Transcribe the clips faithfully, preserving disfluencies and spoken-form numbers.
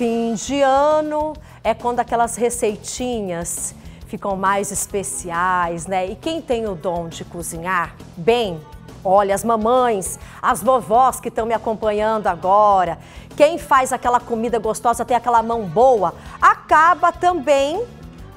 Fim de ano é quando aquelas receitinhas ficam mais especiais, né? E quem tem o dom de cozinhar bem, olha, as mamães, as vovós que estão me acompanhando agora, quem faz aquela comida gostosa, tem aquela mão boa, acaba também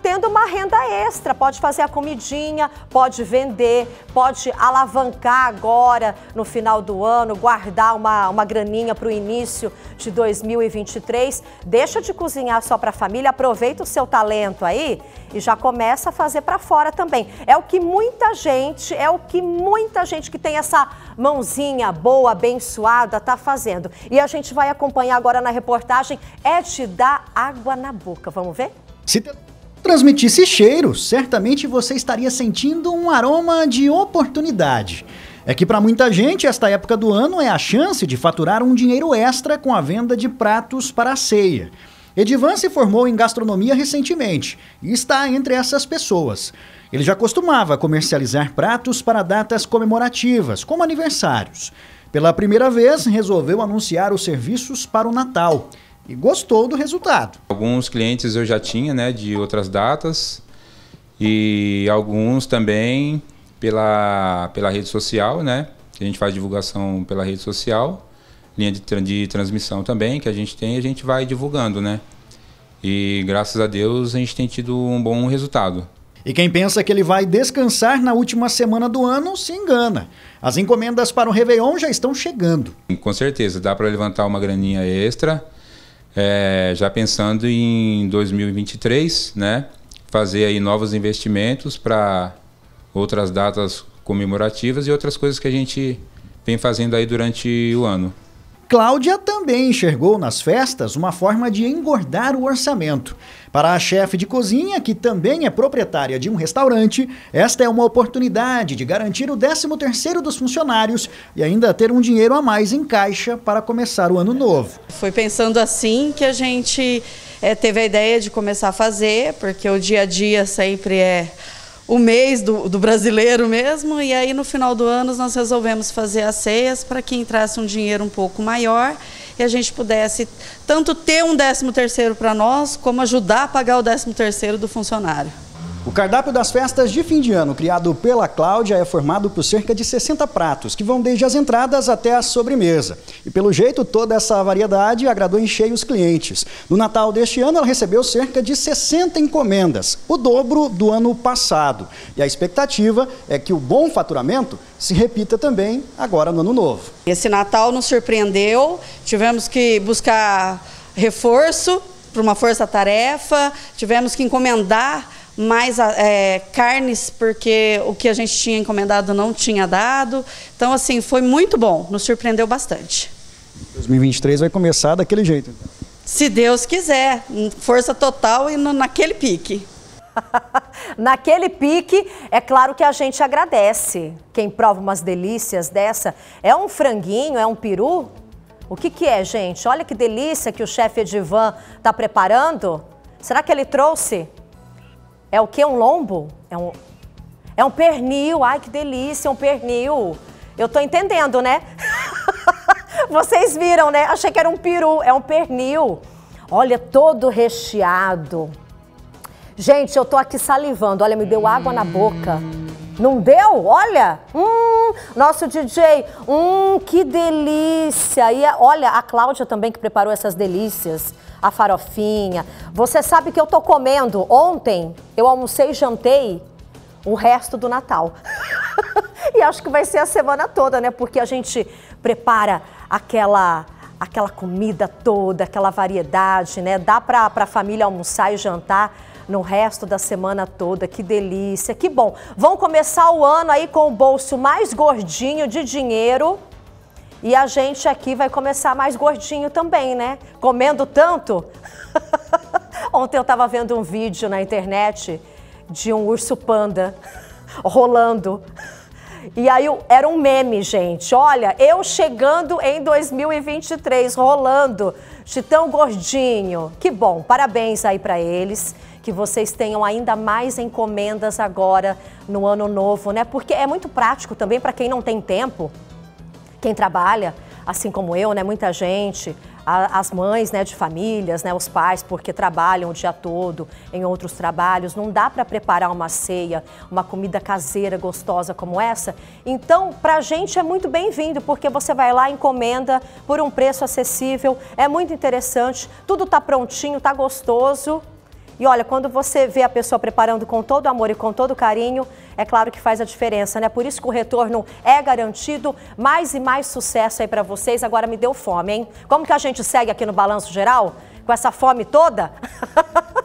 tendo uma renda extra, pode fazer a comidinha, pode vender, pode alavancar agora no final do ano, guardar uma, uma graninha para o início de dois mil e vinte e três. Deixa de cozinhar só para a família, aproveita o seu talento aí e já começa a fazer para fora também. É o que muita gente, é o que muita gente que tem essa mãozinha boa, abençoada, tá fazendo. E a gente vai acompanhar agora na reportagem, é de dar água na boca, vamos ver? Sim. Transmitisse cheiro, certamente você estaria sentindo um aroma de oportunidade. É que para muita gente, esta época do ano é a chance de faturar um dinheiro extra com a venda de pratos para a ceia. Edivan se formou em gastronomia recentemente e está entre essas pessoas. Ele já costumava comercializar pratos para datas comemorativas, como aniversários. Pela primeira vez, resolveu anunciar os serviços para o Natal. E gostou do resultado. Alguns clientes eu já tinha, né, de outras datas e alguns também pela, pela rede social, né, que a gente faz divulgação pela rede social, linha de, de transmissão também que a gente tem, a gente vai divulgando, né, e graças a Deus a gente tem tido um bom resultado. E quem pensa que ele vai descansar na última semana do ano, se engana. As encomendas para o Réveillon já estão chegando. Com certeza, dá para levantar uma graninha extra. É, já pensando em dois mil e vinte e três, né, fazer aí novos investimentos para outras datas comemorativas e outras coisas que a gente vem fazendo aí durante o ano. Cláudia também enxergou nas festas uma forma de engordar o orçamento. Para a chefe de cozinha, que também é proprietária de um restaurante, esta é uma oportunidade de garantir o décimo terceiro dos funcionários e ainda ter um dinheiro a mais em caixa para começar o ano novo. Foi pensando assim que a gente é, teve a ideia de começar a fazer, porque o dia a dia sempre é o mês do, do brasileiro mesmo, e aí no final do ano nós resolvemos fazer as ceias para que entrasse um dinheiro um pouco maior e a gente pudesse tanto ter um décimo terceiro para nós, como ajudar a pagar o décimo terceiro do funcionário. O cardápio das festas de fim de ano, criado pela Cláudia, é formado por cerca de sessenta pratos, que vão desde as entradas até a sobremesa. E pelo jeito, toda essa variedade agradou em cheio os clientes. No Natal deste ano, ela recebeu cerca de sessenta encomendas, o dobro do ano passado. E a expectativa é que o bom faturamento se repita também agora no ano novo. Esse Natal nos surpreendeu, tivemos que buscar reforço para uma força-tarefa, tivemos que encomendar mais é, carnes, porque o que a gente tinha encomendado não tinha dado. Então, assim, foi muito bom, nos surpreendeu bastante. dois mil e vinte e três vai começar daquele jeito, então. Se Deus quiser, força total e no, naquele pique. Naquele pique, é claro que a gente agradece. Quem prova umas delícias dessa, é um franguinho, é um peru? O que que é, gente? Olha que delícia que o chefe Edivan está preparando. Será que ele trouxe? É o que? Um lombo? É um, é um pernil. Ai, que delícia, um pernil. Eu tô entendendo, né? Vocês viram, né? Achei que era um peru, é um pernil. Olha, todo recheado. Gente, eu tô aqui salivando. Olha, me deu água na boca. Não deu? Olha! Hum, nosso D J, hum, que delícia! E a, olha, a Cláudia também que preparou essas delícias, a farofinha. Você sabe que eu tô comendo. Ontem eu almocei e jantei o resto do Natal. E acho que vai ser a semana toda, né? Porque a gente prepara aquela... aquela comida toda, aquela variedade, né? Dá para a família almoçar e jantar no resto da semana toda. Que delícia, que bom. Vão começar o ano aí com o bolso mais gordinho de dinheiro e a gente aqui vai começar mais gordinho também, né? Comendo tanto. Ontem eu estava vendo um vídeo na internet de um urso panda rolando. E aí era um meme, gente. Olha, eu chegando em dois mil e vinte e três, rolando, de tão gordinho. Que bom, parabéns aí para eles, que vocês tenham ainda mais encomendas agora no ano novo, né? Porque é muito prático também para quem não tem tempo, quem trabalha, assim como eu, né? Muita gente a, as mães, né, de famílias, né, os pais, porque trabalham o dia todo em outros trabalhos, não dá para preparar uma ceia, uma comida caseira gostosa como essa. Então, para a gente é muito bem-vindo, porque você vai lá, encomenda por um preço acessível, é muito interessante, tudo tá prontinho, tá gostoso. E olha, quando você vê a pessoa preparando com todo amor e com todo carinho, é claro que faz a diferença, né? Por isso que o retorno é garantido. Mais e mais sucesso aí pra vocês. Agora me deu fome, hein? Como que a gente segue aqui no Balanço Geral? Com essa fome toda?